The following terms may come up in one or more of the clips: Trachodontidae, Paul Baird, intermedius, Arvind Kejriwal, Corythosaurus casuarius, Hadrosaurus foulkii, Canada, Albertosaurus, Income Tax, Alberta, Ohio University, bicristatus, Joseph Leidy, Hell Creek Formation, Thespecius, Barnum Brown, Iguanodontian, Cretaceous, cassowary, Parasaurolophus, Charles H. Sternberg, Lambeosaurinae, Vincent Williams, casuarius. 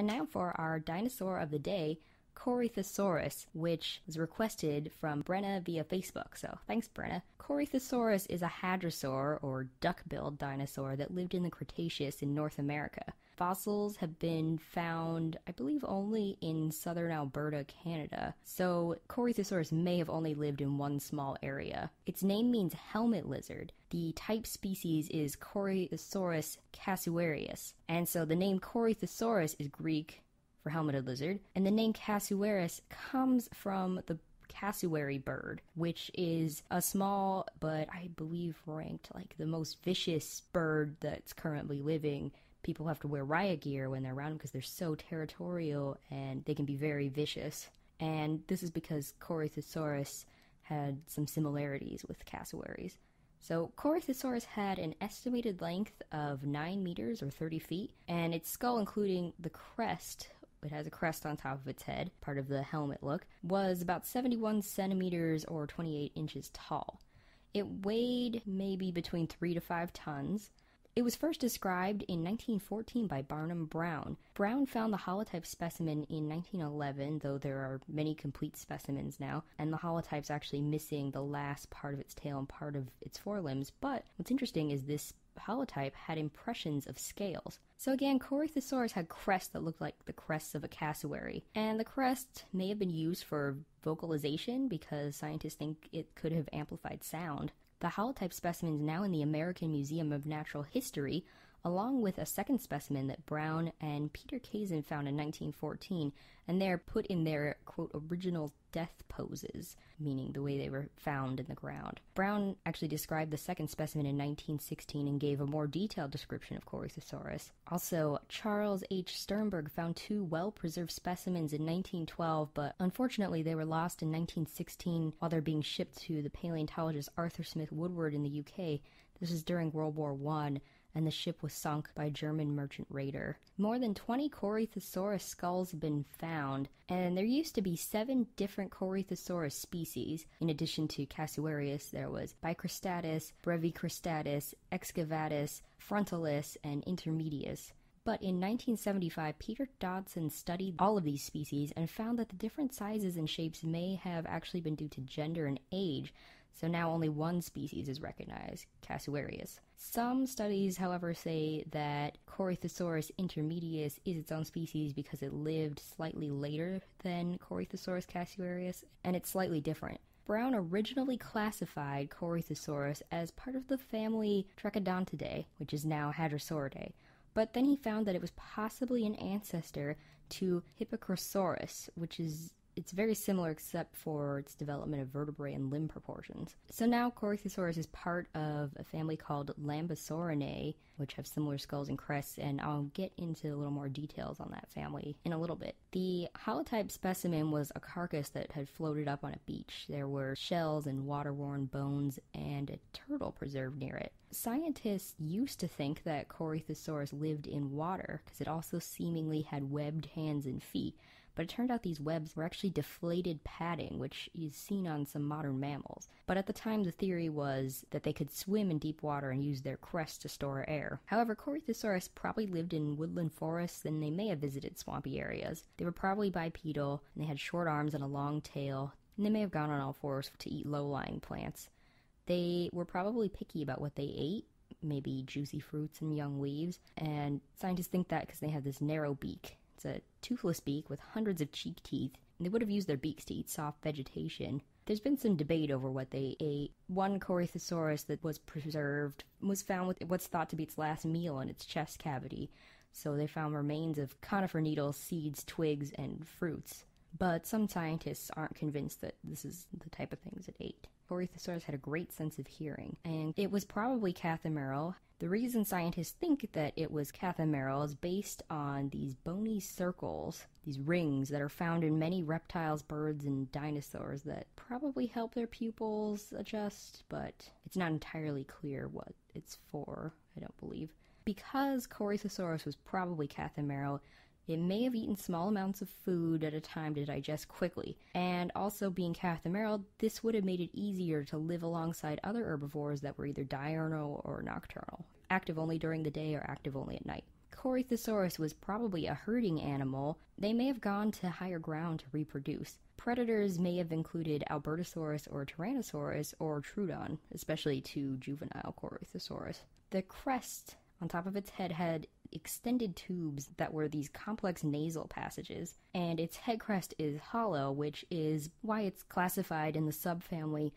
And now for our dinosaur of the day, Corythosaurus, which was requested from Brenna via Facebook, so thanks Brenna. Corythosaurus is a hadrosaur, or duck-billed dinosaur, that lived in the Cretaceous in North America. Fossils have been found, I believe, only in southern Alberta, Canada, so Corythosaurus may have only lived in one small area. Its name means helmet lizard. The type species is Corythosaurus casuarius, and so the name Corythosaurus is Greek for helmeted lizard, and the name cassowarius comes from the cassowary bird, which is a small, but I believe ranked like the most vicious bird that's currently living. People have to wear riot gear when they're around them because they're so territorial and they can be very vicious. And this is because Corythosaurus had some similarities with cassowaries. So Corythosaurus had an estimated length of 9 meters or 30 feet, and its skull, including the crest, it has a crest on top of its head, part of the helmet look, was about 71 centimeters or 28 inches tall. It weighed maybe between 3 to 5 tons. It was first described in 1914 by Barnum Brown. Brown found the holotype specimen in 1911, though there are many complete specimens now, and the holotype's actually missing the last part of its tail and part of its forelimbs, but what's interesting is this holotype had impressions of scales. So again, Corythosaurus had crests that looked like the crests of a cassowary, and the crest may have been used for vocalization because scientists think it could have amplified sound. The holotype specimen is now in the American Museum of Natural History, along with a second specimen that Brown and Peter Kaisen found in 1914, and they're put in their, quote, original death poses, meaning the way they were found in the ground. Brown actually described the second specimen in 1916 and gave a more detailed description of Corythosaurus. Also, Charles H. Sternberg found 2 well-preserved specimens in 1912, but unfortunately they were lost in 1916 while they're being shipped to the paleontologist Arthur Smith Woodward in the UK. This was during World War I, and the ship was sunk by a German merchant raider. More than 20 Corythosaurus skulls have been found, and there used to be 7 different Corythosaurus species. In addition to Cassowarius, there was Bicrostatus, Brevicrostatus, Excavatus, Frontalis, and Intermedius. But in 1975, Peter Dodson studied all of these species and found that the different sizes and shapes may have actually been due to gender and age, so now only one species is recognized, Cassowarius. Some studies, however, say that Corythosaurus intermedius is its own species because it lived slightly later than Corythosaurus cassowarius, and it's slightly different. Brown originally classified Corythosaurus as part of the family Trachodontidae, which is now Hadrosauridae, but then he found that it was possibly an ancestor to Hypacrosaurus, which is it's very similar except for its development of vertebrae and limb proportions. So now Corythosaurus is part of a family called Lambeosaurinae, which have similar skulls and crests, and I'll get into a little more details on that family in a little bit. The holotype specimen was a carcass that had floated up on a beach. There were shells and water-worn bones and a turtle preserved near it. Scientists used to think that Corythosaurus lived in water because it also seemingly had webbed hands and feet. But it turned out these webs were actually deflated padding, which is seen on some modern mammals. But at the time, the theory was that they could swim in deep water and use their crest to store air. However, Corythosaurus probably lived in woodland forests, and they may have visited swampy areas. They were probably bipedal, and they had short arms and a long tail, and they may have gone on all fours to eat low-lying plants. They were probably picky about what they ate, maybe juicy fruits and young leaves, and scientists think that because they have this narrow beak. It's a toothless beak with hundreds of cheek teeth, and they would have used their beaks to eat soft vegetation. There's been some debate over what they ate. One Corythosaurus that was preserved was found with what's thought to be its last meal in its chest cavity, so they found remains of conifer needles, seeds, twigs, and fruits. But some scientists aren't convinced that this is the type of things it ate. Corythosaurus had a great sense of hearing, and it was probably cathomeryl. The reason scientists think that it was cathomeryl is based on these bony circles, these rings that are found in many reptiles, birds, and dinosaurs that probably help their pupils adjust, but it's not entirely clear what it's for, I don't believe. Because Corythosaurus was probably cathomeryl, it may have eaten small amounts of food at a time to digest quickly, and also being cathomeryl, this would have made it easier to live alongside other herbivores that were either diurnal or nocturnal, active only during the day or active only at night. Corythosaurus was probably a herding animal, they may have gone to higher ground to reproduce. Predators may have included Albertosaurus or Tyrannosaurus or Trudon, especially to juvenile Corythosaurus. The crest on top of its head had extended tubes that were these complex nasal passages, and its head crest is hollow, which is why it's classified in the subfamily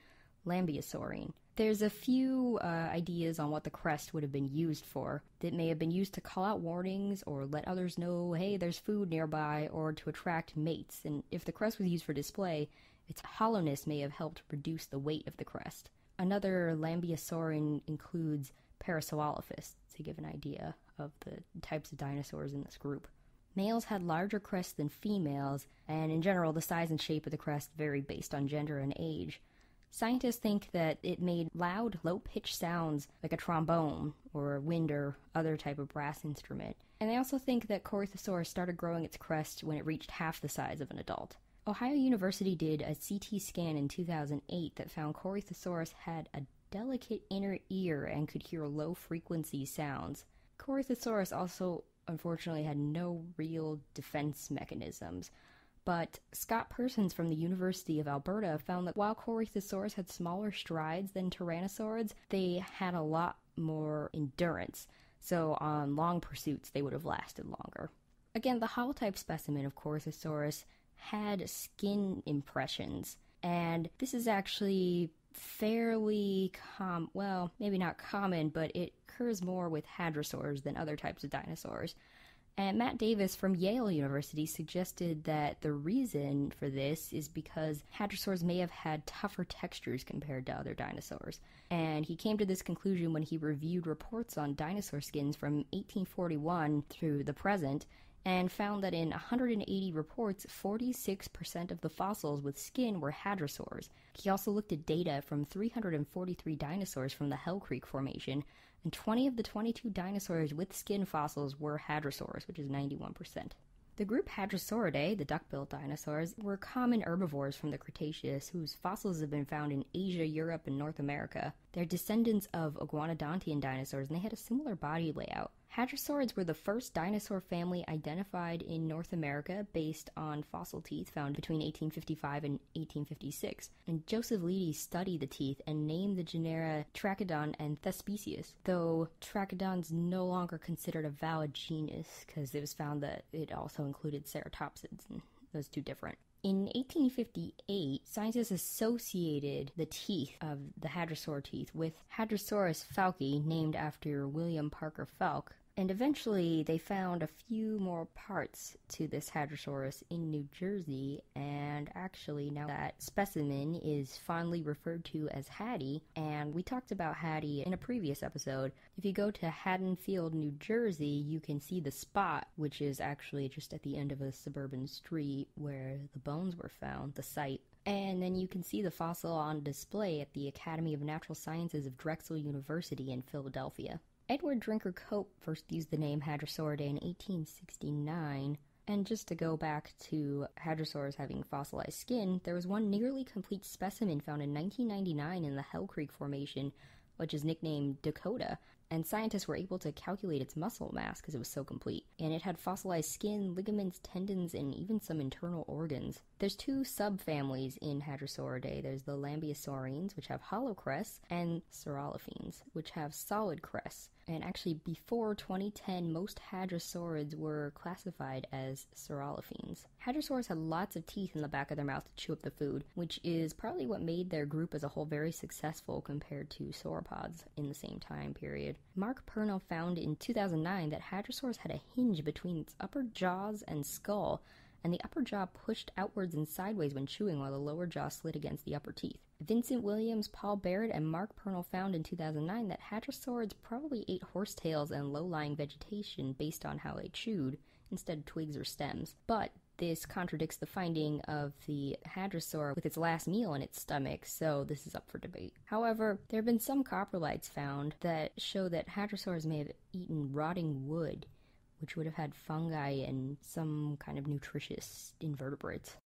Lambeosaurinae. There's a few ideas on what the crest would have been used for. It may have been used to call out warnings or let others know, hey, there's food nearby, or to attract mates, and if the crest was used for display, its hollowness may have helped reduce the weight of the crest. Another Lambeosaurinae includes Parasaurolophus, to give an idea of the types of dinosaurs in this group. Males had larger crests than females, and in general, the size and shape of the crest varied based on gender and age. Scientists think that it made loud, low-pitched sounds like a trombone or a wind or other type of brass instrument. And they also think that Corythosaurus started growing its crest when it reached half the size of an adult. Ohio University did a CT scan in 2008 that found Corythosaurus had a delicate inner ear and could hear low-frequency sounds. Corythosaurus also, unfortunately, had no real defense mechanisms. But Scott Persons from the University of Alberta found that while Corythosaurus had smaller strides than tyrannosaurids, they had a lot more endurance, so on long pursuits they would have lasted longer. Again, the holotype specimen of Corythosaurus had skin impressions, and this is actually fairly well, maybe not common, but it occurs more with hadrosaurs than other types of dinosaurs. And Matt Davis from Yale University suggested that the reason for this is because hadrosaurs may have had tougher textures compared to other dinosaurs. And he came to this conclusion when he reviewed reports on dinosaur skins from 1841 through the present, and found that in 180 reports, 46% of the fossils with skin were hadrosaurs. He also looked at data from 343 dinosaurs from the Hell Creek Formation, and 20 of the 22 dinosaurs with skin fossils were hadrosaurs, which is 91%. The group Hadrosauridae, the duck-billed dinosaurs, were common herbivores from the Cretaceous, whose fossils have been found in Asia, Europe, and North America. They're descendants of Iguanodontian dinosaurs, and they had a similar body layout. Hadrosaurids were the first dinosaur family identified in North America based on fossil teeth found between 1855 and 1856, and Joseph Leidy studied the teeth and named the genera Trachodon and Thespecius, though Trachodon's no longer considered a valid genus because it was found that it also included ceratopsids, and those two different. In 1858, scientists associated the teeth of the hadrosaur teeth with Hadrosaurus foulkii, named after William Parker Foulk, and eventually they found a few more parts to this Hadrosaurus in New Jersey, and actually now that specimen is fondly referred to as Hattie, and we talked about Hattie in a previous episode. If you go to Haddonfield, New Jersey, you can see the spot, which is actually just at the end of a suburban street where the bones were found, the site. And then you can see the fossil on display at the Academy of Natural Sciences of Drexel University in Philadelphia. Edward Drinker Cope first used the name Hadrosauridae in 1869, and just to go back to hadrosaurs having fossilized skin, there was one nearly complete specimen found in 1999 in the Hell Creek Formation, which is nicknamed Dakota, and scientists were able to calculate its muscle mass because it was so complete, and it had fossilized skin, ligaments, tendons, and even some internal organs. There's two subfamilies in Hadrosauridae. There's the Lambeosaurines, which have hollow crests, and Saurolophines, which have solid crests. And actually, before 2010, most hadrosaurids were classified as saurolophines. Hadrosaurs had lots of teeth in the back of their mouth to chew up the food, which is probably what made their group as a whole very successful compared to sauropods in the same time period. Mark Purnell found in 2009 that hadrosaurs had a hinge between its upper jaws and skull, and the upper jaw pushed outwards and sideways when chewing while the lower jaw slid against the upper teeth. Vincent Williams, Paul Baird, and Mark Purnell found in 2009 that hadrosaurids probably ate horsetails and low-lying vegetation based on how they chewed, instead of twigs or stems. But this contradicts the finding of the hadrosaur with its last meal in its stomach, so this is up for debate. However, there have been some coprolites found that show that hadrosaurs may have eaten rotting wood, which would have had fungi and some kind of nutritious invertebrates.